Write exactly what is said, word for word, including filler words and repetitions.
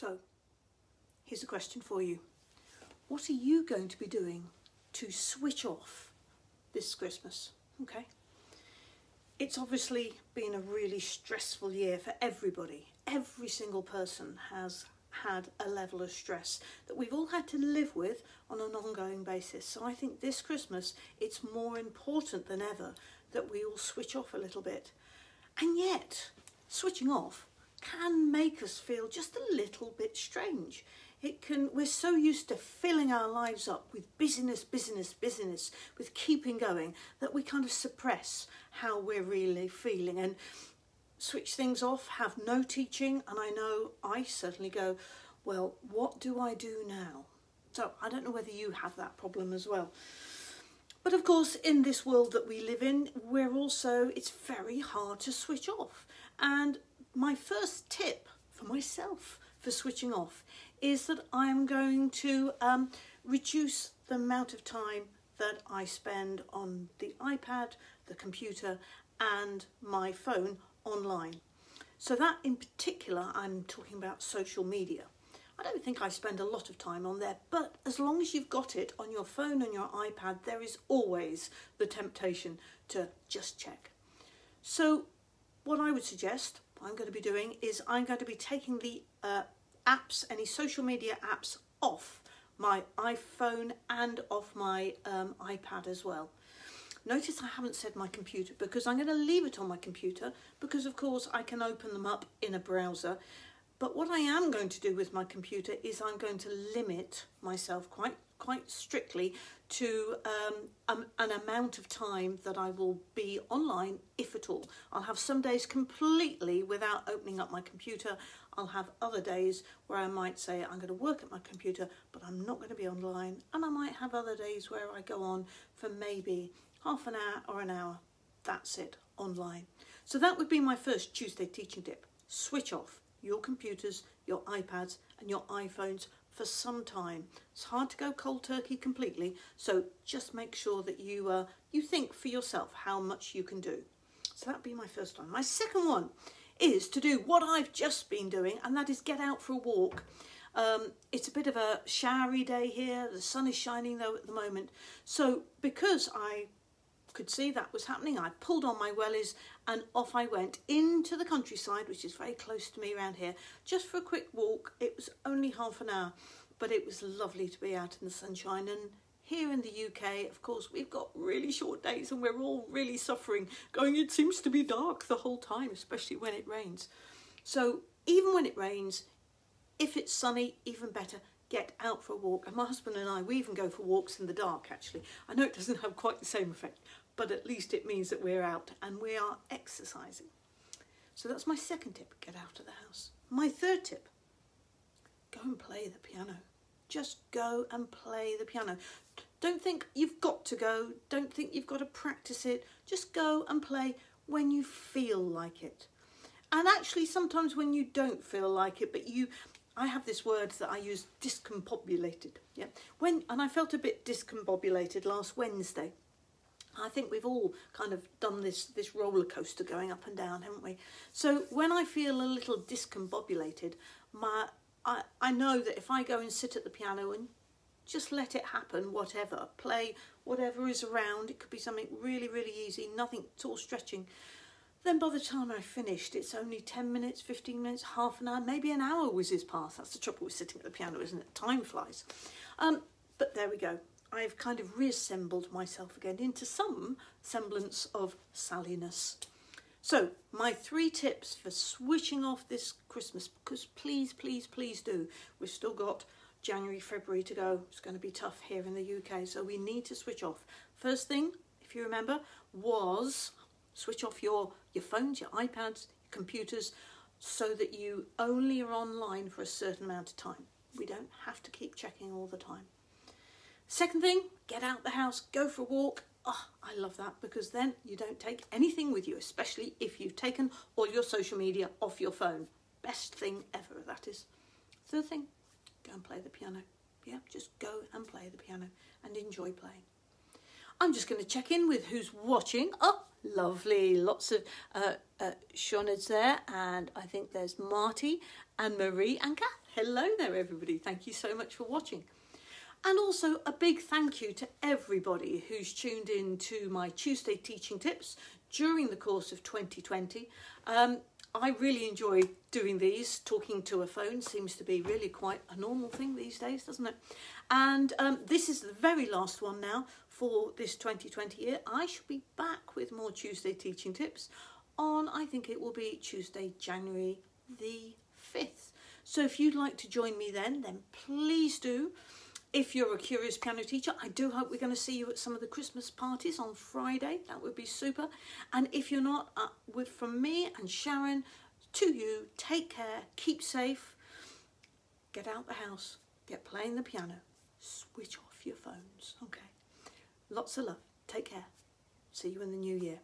So here's a question for you. What are you going to be doing to switch off this Christmas? Okay. It's obviously been a really stressful year for everybody. Every single person has had a level of stress that we've all had to live with on an ongoing basis. So I think this Christmas, it's more important than ever that we all switch off a little bit. And yet, switching off can make us feel just a little bit strange. It can, we're so used to filling our lives up with busyness, busyness, busyness, with keeping going, that we kind of suppress how we're really feeling and switch things off, have no teaching. And I know I certainly go, well, what do I do now? So I don't know whether you have that problem as well. But of course, in this world that we live in, we're also, it's very hard to switch off. And my first tip for myself for switching off is that I'm going to um, reduce the amount of time that I spend on the iPad, the computer and my phone online. So that in particular, I'm talking about social media. I don't think I spend a lot of time on there, but as long as you've got it on your phone and your iPad, there is always the temptation to just check. So what I would suggest I'm going to be doing is I'm going to be taking the uh, apps, any social media apps, off my iPhone and off my um, iPad as well. Notice I haven't said my computer because I'm going to leave it on my computer because of course I can open them up in a browser. But what I am going to do with my computer is I'm going to limit myself quite quite strictly to um, um, an amount of time that I will be online, if at all. I'll have some days completely without opening up my computer. I'll have other days where I might say I'm going to work at my computer, but I'm not going to be online. And I might have other days where I go on for maybe half an hour or an hour. That's it, online. So that would be my first Tuesday teaching tip. Switch off your computers, your iPads and your iPhones for some time. It's hard to go cold turkey completely, so just make sure that you uh, you think for yourself how much you can do. So that'd be my first one. My second one is to do what I've just been doing, and that is get out for a walk. Um, it's a bit of a showery day here. The sun is shining though at the moment. So because I could see that was happening, I pulled on my wellies and off I went into the countryside, which is very close to me around here, just for a quick walk. It was only half an hour, but it was lovely to be out in the sunshine. And here in the U K, of course, we've got really short days and we're all really suffering, going, it seems to be dark the whole time, especially when it rains. So even when it rains, if it's sunny, even better. Get out for a walk. And my husband and I, we even go for walks in the dark, actually. I know it doesn't have quite the same effect, but at least it means that we're out and we are exercising. So that's my second tip, get out of the house. My third tip, go and play the piano. Just go and play the piano. Don't think you've got to go. Don't think you've got to practice it. Just go and play when you feel like it. And actually sometimes when you don't feel like it, but you, I have this word that I use, discombobulated. Yeah, when and I felt a bit discombobulated last Wednesday. I think we've all kind of done this this roller coaster going up and down, haven't we? So when I feel a little discombobulated, my I I know that if I go and sit at the piano and just let it happen, whatever, play whatever is around. It could be something really really easy, nothing at all stretching. Then by the time I finished, it's only ten minutes, fifteen minutes, half an hour, maybe an hour whizzes past. That's the trouble with sitting at the piano, isn't it? Time flies. Um, but there we go. I've kind of reassembled myself again into some semblance of Sally-ness. So my three tips for switching off this Christmas, because please, please, please do. We've still got January, February to go. It's going to be tough here in the U K, so we need to switch off. First thing, if you remember, was switch off your, your phones, your iPads, your computers, so that you only are online for a certain amount of time. We don't have to keep checking all the time. Second thing, get out the house, go for a walk. Oh, I love that because then you don't take anything with you, especially if you've taken all your social media off your phone. Best thing ever, that is. Third thing, go and play the piano. Yeah, just go and play the piano and enjoy playing. I'm just going to check in with who's watching. Oh, lovely. Lots of uh, uh, Shauna's there. And I think there's Marty and Marie and Kath. Hello there everybody, thank you so much for watching. And also a big thank you to everybody who's tuned in to my Tuesday Teaching Tips during the course of twenty twenty. Um, I really enjoy doing these. Talking to a phone seems to be really quite a normal thing these days, doesn't it? And um, this is the very last one now for this twenty twenty year. I shall be back with more Tuesday Teaching Tips on, I think it will be Tuesday, January the fifth. So if you'd like to join me then, then please do. If you're a curious piano teacher, I do hope we're going to see you at some of the Christmas parties on Friday. That would be super. And if you're not, uh, with, from me and Sharon to you, take care, keep safe, get out the house, get playing the piano, switch off your phones, okay? Lots of love. Take care. See you in the new year.